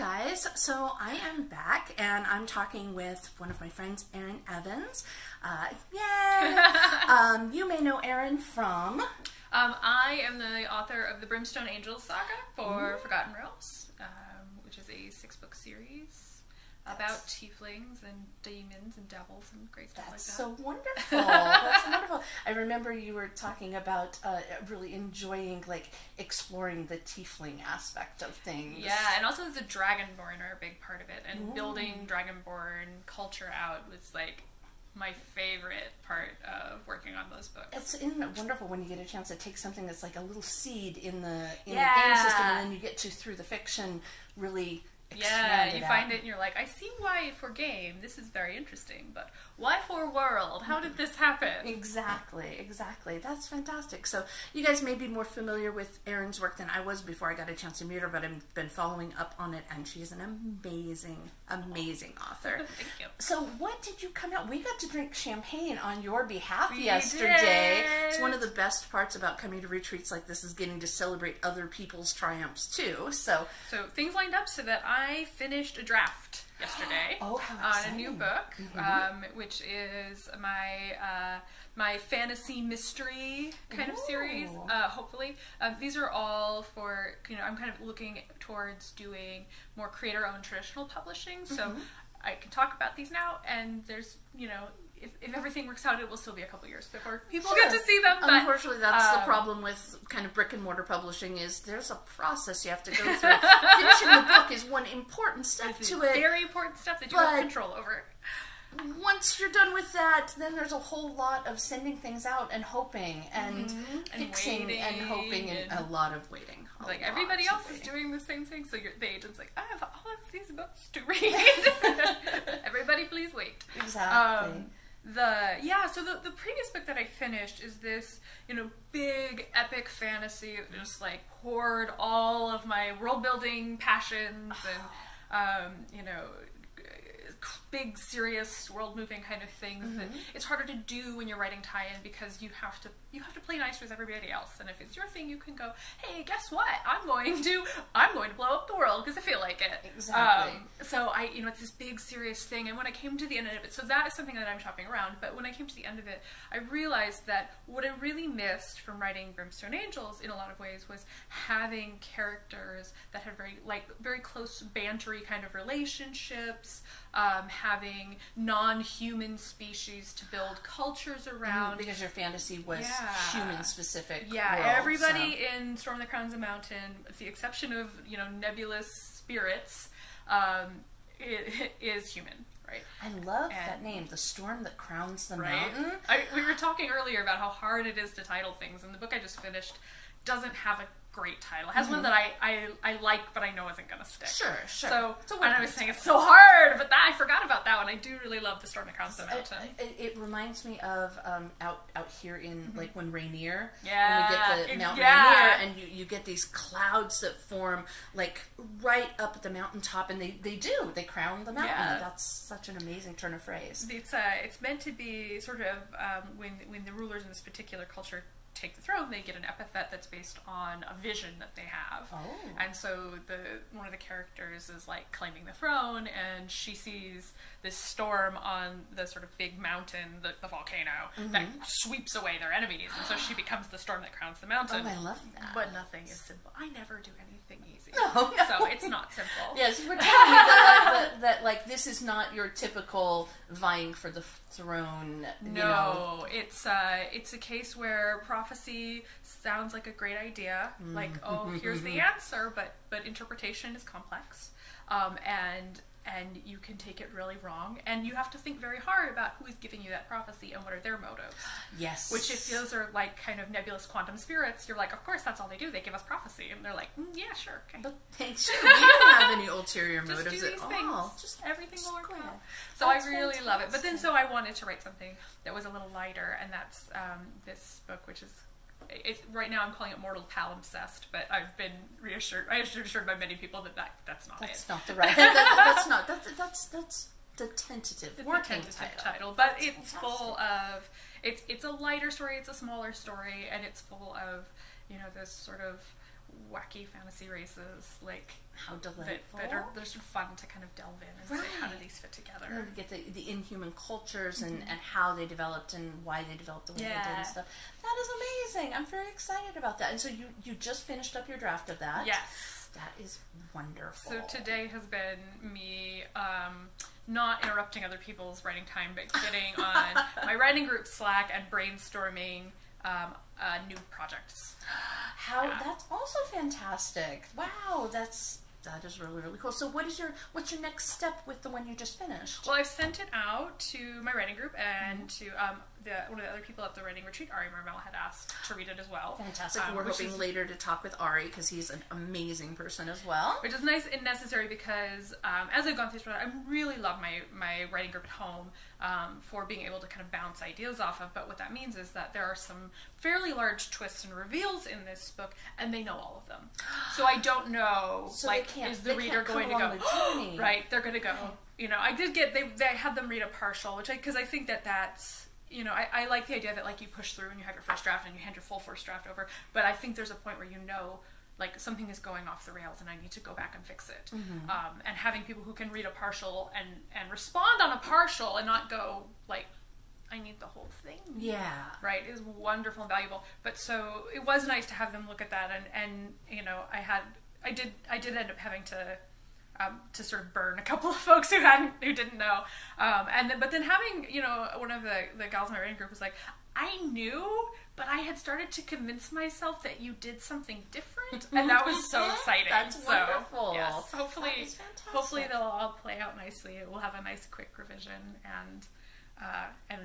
guys, so I am back and I'm talking with one of my friends, Erin Evans. Yay! You may know Erin from... I am the author of the Brimstone Angels Saga for Forgotten Realms, which is a 6-book series about tieflings and demons and devils and great stuff like that. So wonderful. That's so wonderful. I remember you were talking about really enjoying exploring the tiefling aspect of things. Yeah, and also the Dragonborn are a big part of it, and building Dragonborn culture out was my favorite part of working on those books. Isn't it wonderful when you get a chance to take something that's like a little seed in the game system, and then you get to, through the fiction, really expand it out. Find it and you're like, I see why for game, this is very interesting, but why for world? How did this happen? Exactly, exactly. That's fantastic. So you guys may be more familiar with Erin's work than I was before I got a chance to meet her, but I've been following up on it, and she's an amazing, amazing author. Thank you. So what did you come out? We got to drink champagne on your behalf yesterday. It's one of the best parts about coming to retreats like this is getting to celebrate other people's triumphs too. So things lined up so that I finished a draft yesterday on a new book, which is my fantasy mystery kind of series. Hopefully, these are all for I'm kind of looking towards doing more creator-owned traditional publishing. So I can talk about these now, and there's if everything works out, it will still be a couple years before people get to see them. But, unfortunately, that's the problem with kind of brick-and-mortar publishing is there's a process you have to go through. Finishing the book is one important step to it. Very important stuff that you have control over. Once you're done with that, then there's a whole lot of sending things out and hoping and fixing and hoping and a lot of waiting. Like everybody else is doing the same thing, so the agent's like, I have all of these books to read. Everybody please wait. Exactly. So the previous book that I finished is this, big epic fantasy that just poured all of my world building passions and big serious world moving kind of things that it's harder to do when you're writing tie-in because you have to play nice with everybody else, and if it's your thing you can go, hey, guess what, I'm going to blow up the world because I feel like it. Exactly. So it's this big serious thing, and when I came to the end of it, so that is something that I'm shopping around, but when I came to the end of it I realized that what I really missed from writing Brimstone Angels in a lot of ways was having characters that had very close bantery kind of relationships, having non-human species to build cultures around. Because your fantasy was human-specific. Yeah, world, everybody in Storm That Crowns a Mountain, with the exception of, nebulous spirits, it is human. Right. I love that name, The Storm That Crowns the Mountain. We were talking earlier about how hard it is to title things, and the book I just finished doesn't have a great title. It has one that I like, but I know isn't going to stick. Sure. So when I was saying it's so hard, but I forgot about that one. I do really love The Storm That Crowns the Mountain. It reminds me of out here in when Rainier. Yeah. When we get the Mount Rainier, and you get these clouds that form right up at the mountaintop, and they crown the mountain. Yeah. That's such an amazing turn of phrase. It's meant to be sort of when the rulers in this particular culture take the throne, they get an epithet that's based on a vision that they have. And so one of the characters is claiming the throne, and she sees this storm on the sort of big mountain, the volcano, that sweeps away their enemies, and so she becomes the storm that crowns the mountain. I love that. But nothing is simple. I never do anything easy. No. So it's not simple. Yes, we're telling you that this is not your typical vying for the throne. No, it's a case where prophecy sounds like a great idea, here's the answer, but interpretation is complex, and you can take it really wrong, and you have to think very hard about who is giving you that prophecy and what are their motives. Yes. Which if those are kind of nebulous quantum spirits, you're like, of course that's all they do. They give us prophecy, and they're like, yeah, sure, okay. But they don't have any ulterior motives at all. Just everything will work out. So I really love it. But then so I wanted to write something that was a little lighter, and that's this book, which is. Right now I'm calling it Mortal Palimpsest, but I've been reassured. I was assured by many people that's not the right. That's the tentative title. But that's full of it's a lighter story. It's a smaller story, and it's full of this sort of wacky fantasy races, like how delightful they're sort of fun to kind of delve in and see how do these fit together. You know, you get the inhuman cultures and how they developed and why they developed the way they did and stuff. That is amazing. I'm very excited about that. And so you just finished up your draft of that. Yes. That is wonderful. So today has been me not interrupting other people's writing time, but getting on my writing group Slack and brainstorming new projects. That's also fantastic. Wow, that is really, really cool. So what's your next step with the one you just finished? Well, I've sent it out to my writing group and to one of the other people at the writing retreat, Ari Marmell, had asked to read it as well. Fantastic. We're hoping later to talk with Ari because he's an amazing person as well. Which is nice and necessary because as I've gone through this, I really love my writing group at home for being able to kind of bounce ideas off of. But what that means is that there are some fairly large twists and reveals in this book, and they know all of them. So I don't know, is the reader going to go, oh, right? They're going to go, you know, I did get, they had them read a partial, because I think that's, you know, I like the idea that, like, you push through and you have your first draft and you hand your full first draft over, but I think there's a point where you know, like, something is going off the rails and I need to go back and fix it. And having people who can read a partial and respond on a partial and not go, like, I need the whole thing. Yeah. Right, is wonderful and valuable. But so it was nice to have them look at that, and you know, I did end up having to sort of burn a couple of folks who didn't know. But then having, you know, one of the gals in my writing group was like, I knew, but I had started to convince myself that you did something different, and that was so exciting. That's wonderful. Yes, hopefully they'll all play out nicely. We'll have a nice quick revision and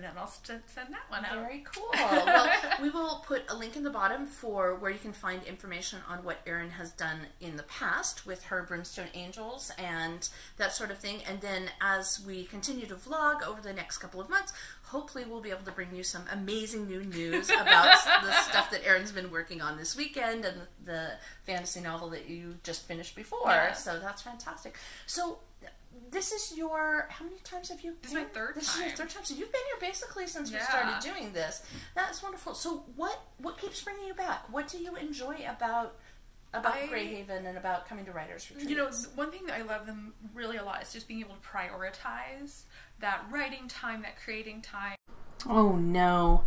then I'll send that one out. Very cool. Well, we will put a link in the bottom for where you can find information on what Erin has done in the past with her Brimstone Angels and that sort of thing. And then as we continue to vlog over the next couple of months, hopefully we'll be able to bring you some amazing new news about the stuff that Erin's been working on this weekend and the fantasy novel that you just finished before. Yeah. So that's fantastic. So this is your, how many times have you been? This is my third time. This is your third time. So you've been here basically since we started doing this. That's wonderful. So what keeps bringing you back? What do you enjoy about Grey Haven and about coming to writers' retreats? You know, one thing that I love them really a lot is just being able to prioritize that writing time, that creating time. Oh no.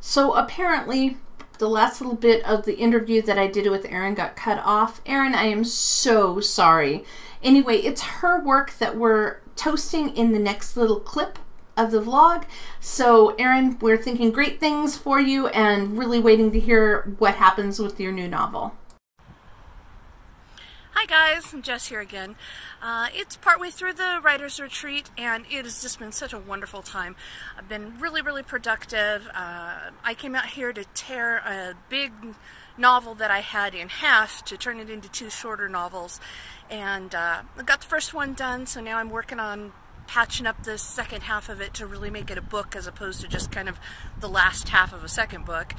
So apparently the last little bit of the interview that I did with Erin got cut off. Erin, I am so sorry. Anyway, it's her work that we're toasting in the next little clip of the vlog. So Erin, we're thinking great things for you and really waiting to hear what happens with your new novel. Hi guys, I'm Jess here again. It's partway through the writer's retreat and it has just been such a wonderful time. I've been really, really productive. I came out here to tear a big novel that I had in half to turn it into two shorter novels, and I got the first one done, so now I'm working on patching up the second half of it to really make it a book as opposed to just kind of the last half of a second book.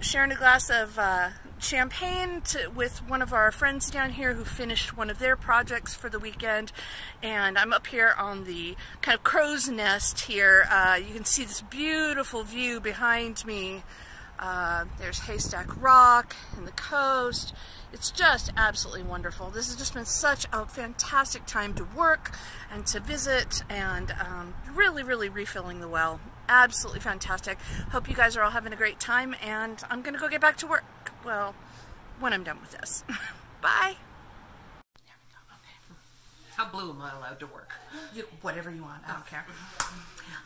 Sharing a glass of champagne with one of our friends down here who finished one of their projects for the weekend, and I'm up here on the kind of crow's nest here. You can see this beautiful view behind me. There's Haystack Rock and the coast. It's just absolutely wonderful. This has just been such a fantastic time to work and to visit, and really, really refilling the well. Absolutely fantastic. Hope you guys are all having a great time, and I'm gonna go get back to work. Well, when I'm done with this. Bye. There we go. Okay. How blue am I allowed to work? Whatever you want. I don't care.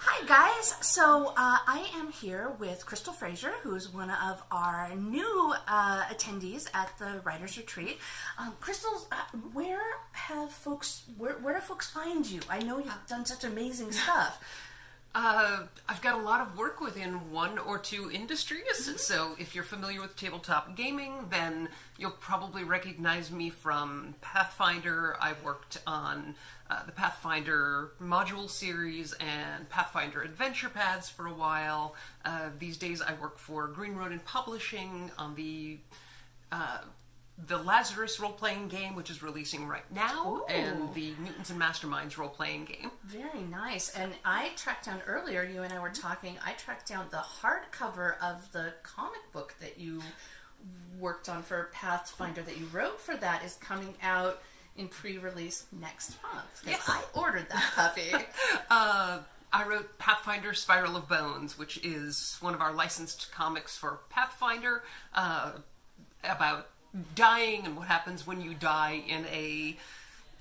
Hi guys, so I am here with Crystal Frasier, who is one of our new attendees at the Writers Retreat. Crystal, where do folks find you? I know you've done such amazing stuff. I've got a lot of work within one or two industries, so if you're familiar with tabletop gaming, then you'll probably recognize me from Pathfinder. I worked on the Pathfinder module series and Pathfinder adventure pads for a while. These days I work for Green Ronin Publishing on the Lazarus role-playing game, which is releasing right now, and the Mutants and Masterminds role-playing game. Very nice. And I tracked down earlier, you and I were talking, I tracked down the hardcover of the comic book that you worked on for Pathfinder that you wrote for that is coming out in pre-release next month. Yes. I ordered that puppy. I wrote Pathfinder Spiral of Bones, which is one of our licensed comics for Pathfinder, about dying and what happens when you die in a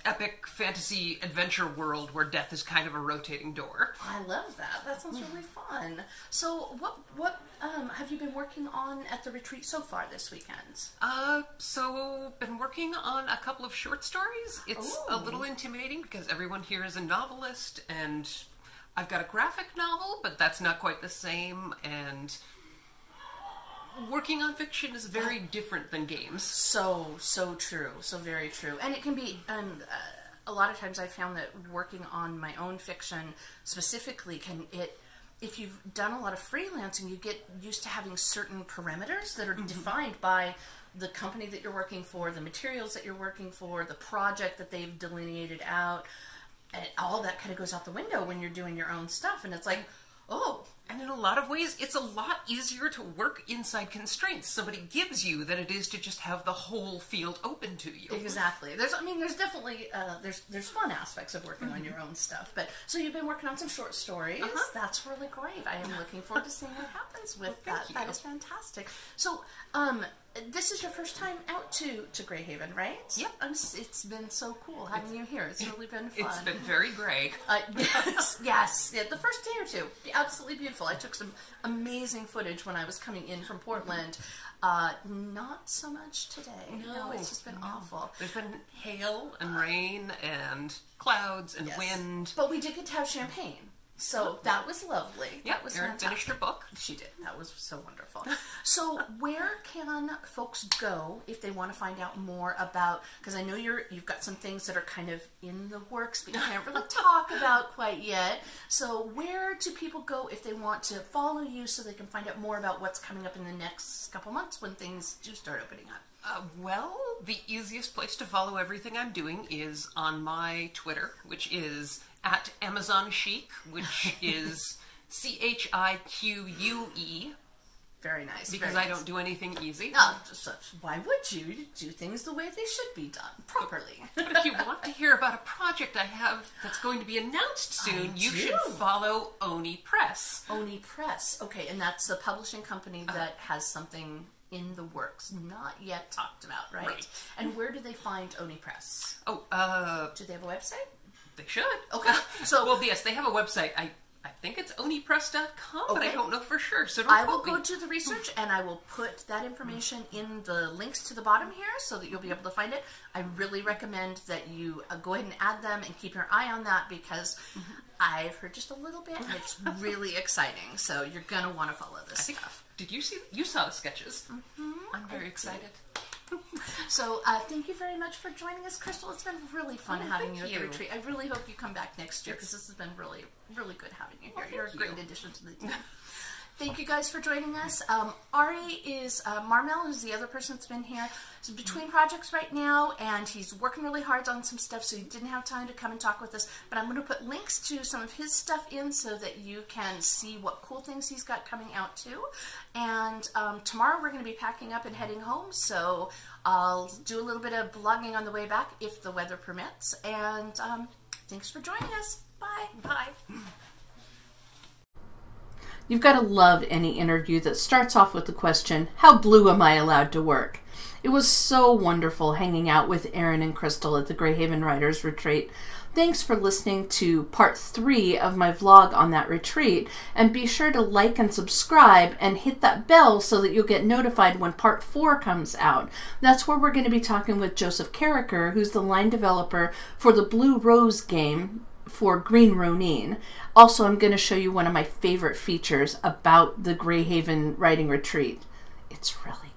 epic fantasy adventure world where death is kind of a rotating door. I love that. That sounds really fun. So what have you been working on at the retreat so far this weekend? So been working on a couple of short stories. It's Ooh. A little intimidating because everyone here is a novelist, and I've got a graphic novel, but that's not quite the same, and working on fiction is very different than games. So true. So very true. And it can be, a lot of times I found that working on my own fiction specifically can, if you've done a lot of freelancing, you get used to having certain parameters that are defined by the company that you're working for, the materials that you're working for, the project that they've delineated out, and all that kind of goes out the window when you're doing your own stuff, and it's like, oh. And in a lot of ways, it's a lot easier to work inside constraints somebody gives you than it is to just have the whole field open to you. Exactly. There's definitely, there's fun aspects of working on your own stuff. But so you've been working on some short stories. That's really great. I am looking forward to seeing what happens with that. That is fantastic. So, this is your first time out to Grey Haven, right? Yep. It's been so cool having you here. It's really been fun. It's been very Grey. Yes. Yeah, the first day or two, absolutely beautiful. I took some amazing footage when I was coming in from Portland. Not so much today. No, it's just been awful. There's been hail and rain and clouds and wind. But we did get to have champagne. So that was lovely. Yeah, that was Erin finished her book. She did. That was so wonderful. So where can folks go if they want to find out more about, because I know you've got some things that are kind of in the works, but you can't really talk about quite yet. So where do people go if they want to follow you so they can find out more about what's coming up in the next couple months when things do start opening up? Well, the easiest place to follow everything I'm doing is on my Twitter, which is at Amazon Chic, which is CHIQUE. Very nice. Because I don't do anything easy. No, why would you? You do things the way they should be done, properly. But if you want to hear about a project I have that's going to be announced soon, you should follow Oni Press. Oni Press. Okay, and that's the publishing company that has something in the works, not yet talked about, right? And where do they find Oni Press? Do they have a website? They should. Okay. So yes, they have a website. I think it's onipress.com, but I don't know for sure. So I will go to the research, and I will put that information in the links to the bottom here so that you'll be able to find it. I really recommend that you go ahead and add them and keep your eye on that, because I've heard just a little bit, and it's really exciting. So you're going to want to follow this stuff. Did you see? You saw the sketches. I'm very excited. So thank you very much for joining us, Crystal. It's been really fun having you at the retreat. I really hope you come back next year, because this has been really, really good having you here. You're a great addition to the team. Thank you guys for joining us. Ari is Marmell, who's the other person that's been here. He's between projects right now, and he's working really hard on some stuff, so he didn't have time to come and talk with us. But I'm going to put links to some of his stuff in so that you can see what cool things he's got coming out too. And tomorrow we're going to be packing up and heading home, so I'll do a little bit of blogging on the way back if the weather permits. And thanks for joining us. Bye. Bye. You've got to love any interview that starts off with the question, how blue am I allowed to work? It was so wonderful hanging out with Erin and Crystal at the Grey Haven Writers Retreat. Thanks for listening to part 3 of my vlog on that retreat, and be sure to like and subscribe and hit that bell so that you'll get notified when part 4 comes out. That's where we're going to be talking with Joseph Carriker, who's the line developer for the Blue Rose game for Green Ronin. Also, I'm going to show you one of my favorite features about the Grey Haven Writing Retreat. It's really